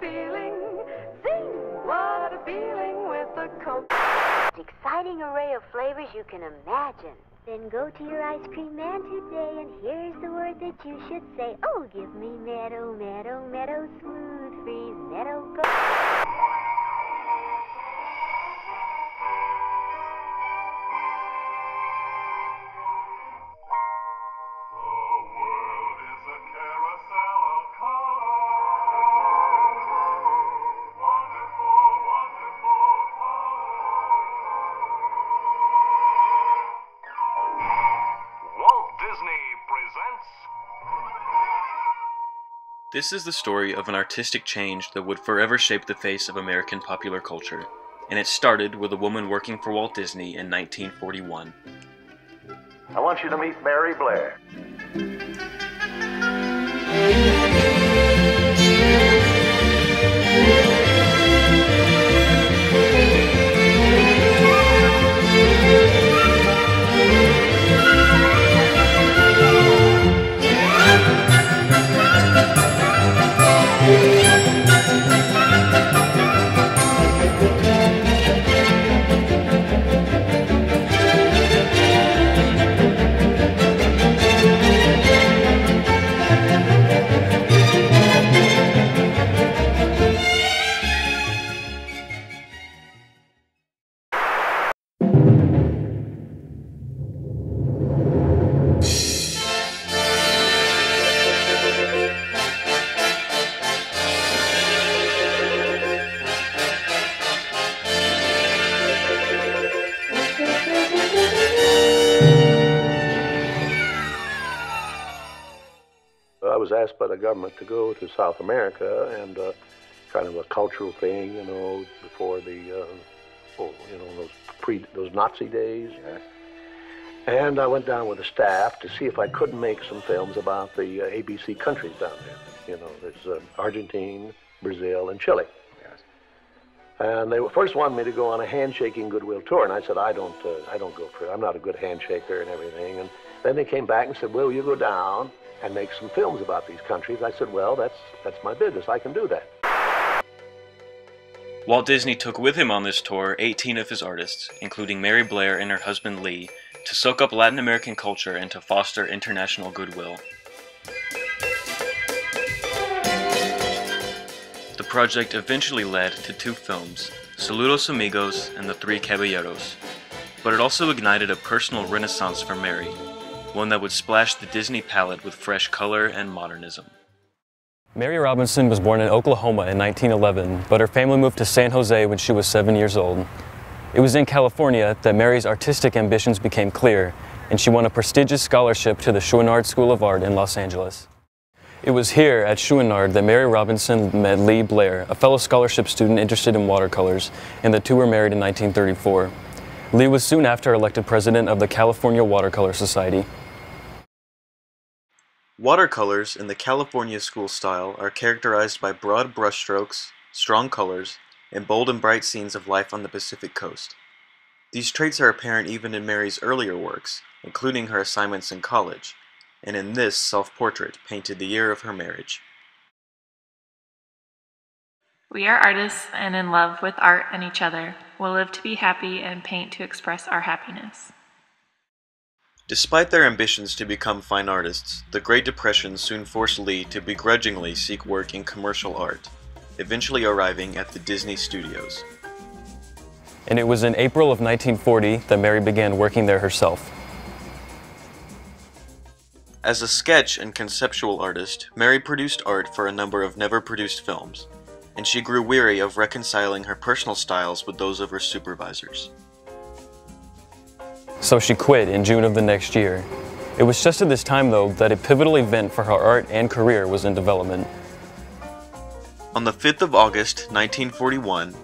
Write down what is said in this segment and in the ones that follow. feeling. Sing, what a feeling with the Coke. An exciting array of flavors you can imagine. Then go to your ice cream man today, and here's the word that you should say. Oh, give me meadow, meadow, meadow, smooth, free, meadow, go. This is the story of an artistic change that would forever shape the face of American popular culture, and it started with a woman working for Walt Disney in 1941. I want you to meet Mary Blair. Asked by the government to go to South America and kind of a cultural thing, you know, before the, those Nazi days. And I went down with the staff to see if I could make some films about the ABC countries down there. You know, there's Argentina, Brazil, and Chile. Yes. And they first wanted me to go on a handshaking goodwill tour, and I said, I don't go for it. I'm not a good handshaker and everything. And then they came back and said, well, you go down and make some films about these countries. I said, well, that's my business. I can do that. Walt Disney took with him on this tour 18 of his artists, including Mary Blair and her husband Lee, to soak up Latin American culture and to foster international goodwill. The project eventually led to 2 films, Saludos Amigos and The Three Caballeros, but it also ignited a personal renaissance for Mary, one that would splash the Disney palette with fresh color and modernism. Mary Robinson was born in Oklahoma in 1911, but her family moved to San Jose when she was 7 years old. It was in California that Mary's artistic ambitions became clear, and she won a prestigious scholarship to the Chouinard School of Art in Los Angeles. It was here at Chouinard that Mary Robinson met Lee Blair, a fellow scholarship student interested in watercolors, and the two were married in 1934. Lee was soon after elected president of the California Watercolor Society. Watercolors in the California school style are characterized by broad brushstrokes, strong colors, and bold and bright scenes of life on the Pacific coast. These traits are apparent even in Mary's earlier works, including her assignments in college, and in this self-portrait painted the year of her marriage. We are artists and in love with art and each other. We'll live to be happy and paint to express our happiness. Despite their ambitions to become fine artists, the Great Depression soon forced Lee to begrudgingly seek work in commercial art, eventually arriving at the Disney Studios. And it was in April of 1940 that Mary began working there herself. As a sketch and conceptual artist, Mary produced art for a number of never-produced films, and she grew weary of reconciling her personal styles with those of her supervisors. So she quit in June of the next year. It was just at this time, though, that a pivotal event for her art and career was in development. On the 5th of August, 1941,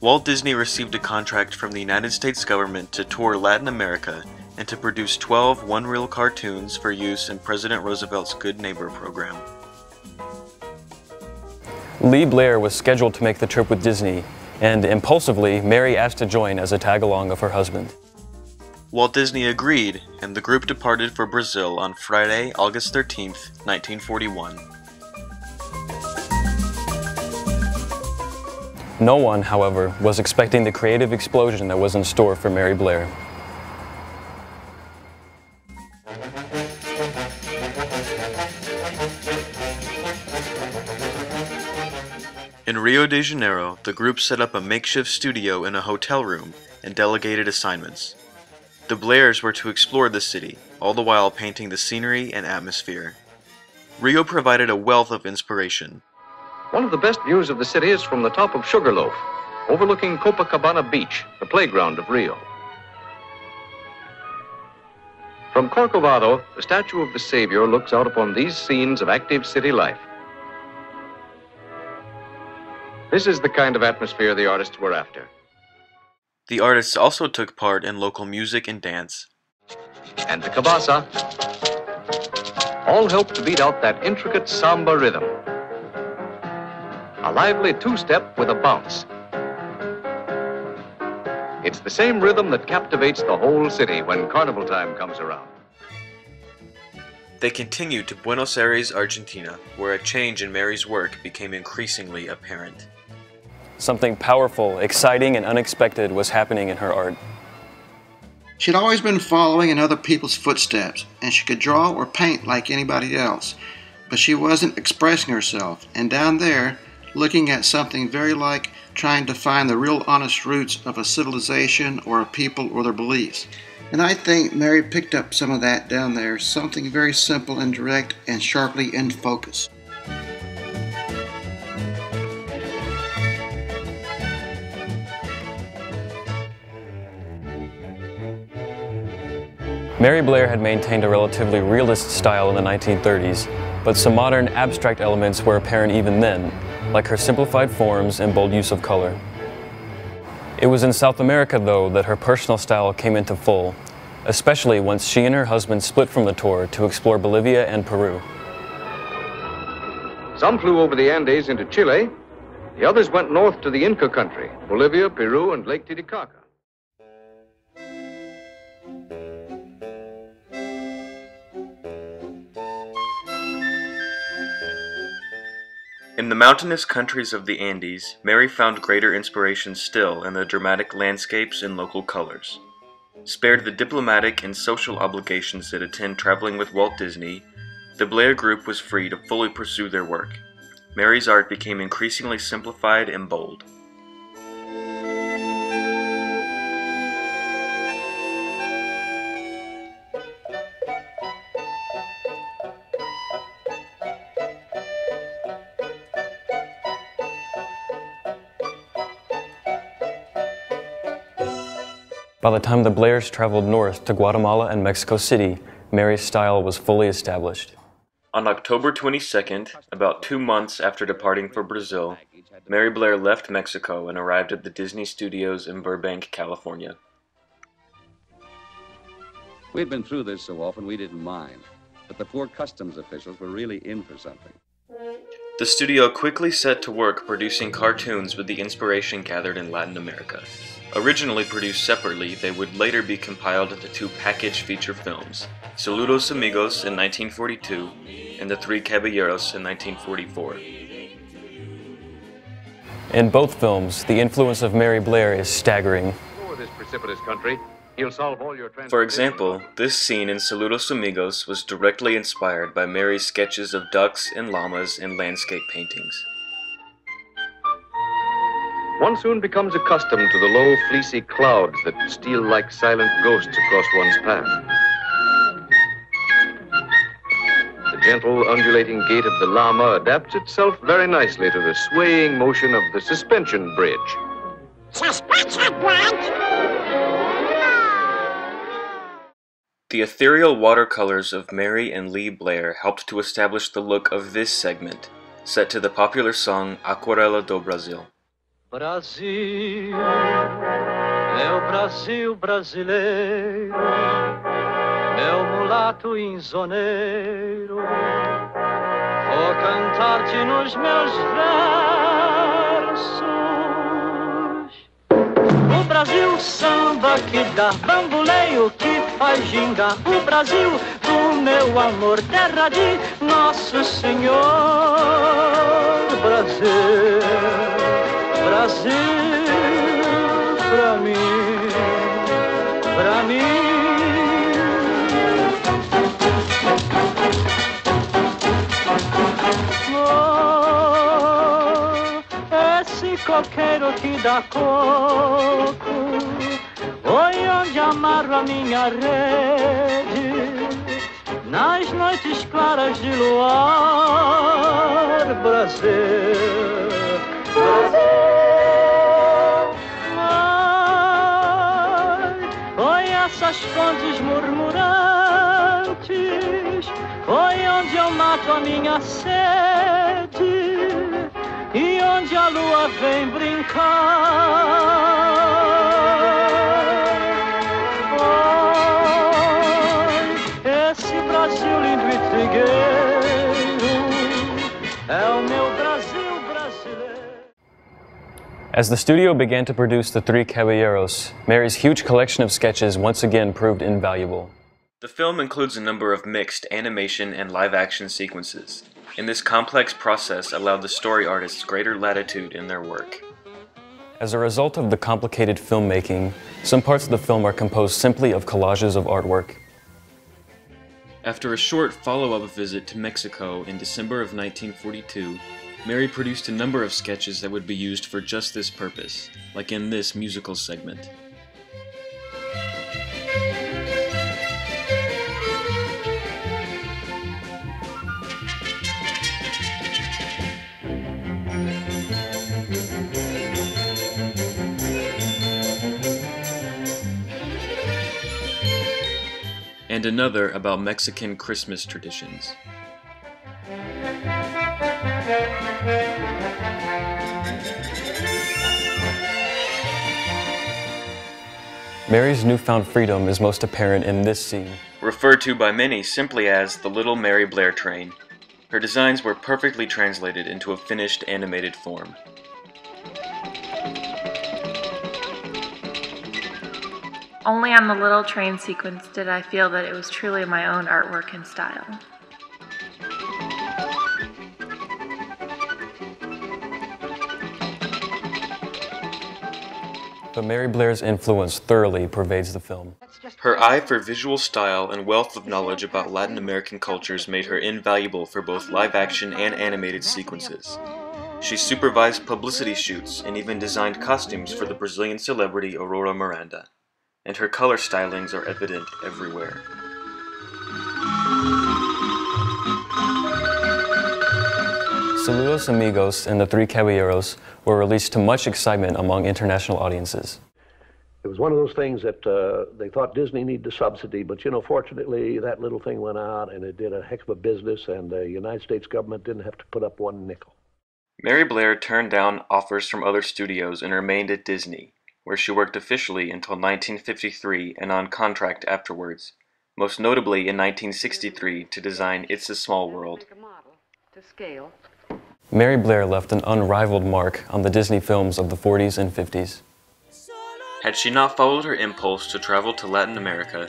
Walt Disney received a contract from the United States government to tour Latin America and to produce 12 one-reel cartoons for use in President Roosevelt's Good Neighbor program. Lee Blair was scheduled to make the trip with Disney, and impulsively, Mary asked to join as a tag-along of her husband. Walt Disney agreed, and the group departed for Brazil on Friday, August 13, 1941. No one, however, was expecting the creative explosion that was in store for Mary Blair. In Rio de Janeiro, the group set up a makeshift studio in a hotel room and delegated assignments. The Blairs were to explore the city, all the while painting the scenery and atmosphere. Rio provided a wealth of inspiration. One of the best views of the city is from the top of Sugarloaf, overlooking Copacabana Beach, the playground of Rio. From Corcovado, the statue of the Savior looks out upon these scenes of active city life. This is the kind of atmosphere the artists were after. The artists also took part in local music and dance. And the cabasa all helped to beat out that intricate samba rhythm. A lively two-step with a bounce. It's the same rhythm that captivates the whole city when carnival time comes around. They continued to Buenos Aires, Argentina, where a change in Mary's work became increasingly apparent. Something powerful, exciting, and unexpected was happening in her art. She'd always been following in other people's footsteps, and she could draw or paint like anybody else, but she wasn't expressing herself, and down there, looking at something very like trying to find the real honest roots of a civilization or a people or their beliefs. And I think Mary picked up some of that down there, something very simple and direct and sharply in focus. Mary Blair had maintained a relatively realist style in the 1930s, but some modern abstract elements were apparent even then, like her simplified forms and bold use of color. It was in South America, though, that her personal style came into full, especially once she and her husband split from the tour to explore Bolivia and Peru. Some flew over the Andes into Chile, the others went north to the Inca country, Bolivia, Peru, and Lake Titicaca. In the mountainous countries of the Andes, Mary found greater inspiration still in the dramatic landscapes and local colors. Spared the diplomatic and social obligations that attend traveling with Walt Disney, the Blair Group was free to fully pursue their work. Mary's art became increasingly simplified and bold. By the time the Blairs traveled north to Guatemala and Mexico City, Mary's style was fully established. On October 22nd, about 2 months after departing for Brazil, Mary Blair left Mexico and arrived at the Disney Studios in Burbank, California. We'd been through this so often we didn't mind, but the poor customs officials were really in for something. The studio quickly set to work producing cartoons with the inspiration gathered in Latin America. Originally produced separately, they would later be compiled into two packaged feature films, Saludos Amigos in 1942 and The Three Caballeros in 1944. In both films, the influence of Mary Blair is staggering. For example, this scene in Saludos Amigos was directly inspired by Mary's sketches of ducks and llamas and landscape paintings. One soon becomes accustomed to the low, fleecy clouds that steal like silent ghosts across one's path. The gentle, undulating gait of the llama adapts itself very nicely to the swaying motion of the suspension bridge. The ethereal watercolors of Mary and Lee Blair helped to establish the look of this segment, set to the popular song Aquarela do Brasil. Brasil, meu Brasil brasileiro, meu mulato insoneiro, vou cantar-te nos meus versos. O Brasil samba que dá bamboleio, que faz gingar. O Brasil do meu amor, terra de Nosso Senhor. Brasil, Brasil, Brasil, pra mim. Oh, esse coqueiro que dá coco, oi, onde amarro a minha rede, nas noites claras de luar, Brasil. Oi, essas fontes murmurantes, oi, onde eu mato a minha sede e onde a lua vem brincar. Oi, esse Brasil lindo e trigueiro é o meu Brasil. As the studio began to produce The Three Caballeros, Mary's huge collection of sketches once again proved invaluable. The film includes a number of mixed animation and live-action sequences, and this complex process allowed the story artists greater latitude in their work. As a result of the complicated filmmaking, some parts of the film are composed simply of collages of artwork. After a short follow-up visit to Mexico in December of 1942, Mary produced a number of sketches that would be used for just this purpose, like in this musical segment. And another about Mexican Christmas traditions. Mary's newfound freedom is most apparent in this scene, referred to by many simply as the Little Mary Blair Train. Her designs were perfectly translated into a finished animated form. Only on the little train sequence did I feel that it was truly my own artwork and style. But Mary Blair's influence thoroughly pervades the film. Her eye for visual style and wealth of knowledge about Latin American cultures made her invaluable for both live action and animated sequences. She supervised publicity shoots and even designed costumes for the Brazilian celebrity Aurora Miranda, and her color stylings are evident everywhere. Saludos Amigos and The Three Caballeros were released to much excitement among international audiences. It was one of those things that they thought Disney needed a subsidy, but you know, fortunately, that little thing went out and it did a heck of a business, and the United States government didn't have to put up one nickel. Mary Blair turned down offers from other studios and remained at Disney, where she worked officially until 1953 and on contract afterwards, most notably in 1963 to design It's a Small World. To scale. Mary Blair left an unrivaled mark on the Disney films of the 40s and 50s. Had she not followed her impulse to travel to Latin America,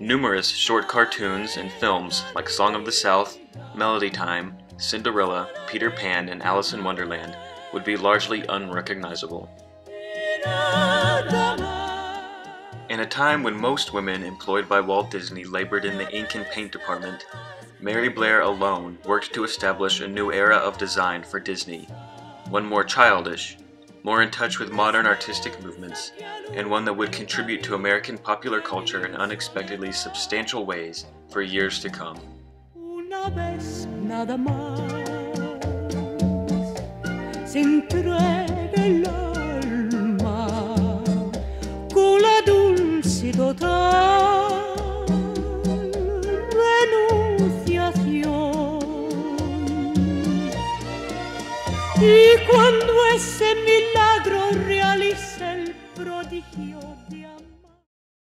numerous short cartoons and films like Song of the South, Melody Time, Cinderella, Peter Pan, and Alice in Wonderland would be largely unrecognizable. In a time when most women employed by Walt Disney labored in the ink and paint department, Mary Blair alone worked to establish a new era of design for Disney, one more childish, more in touch with modern artistic movements, and one that would contribute to American popular culture in unexpectedly substantial ways for years to come. Y cuando ese milagro realice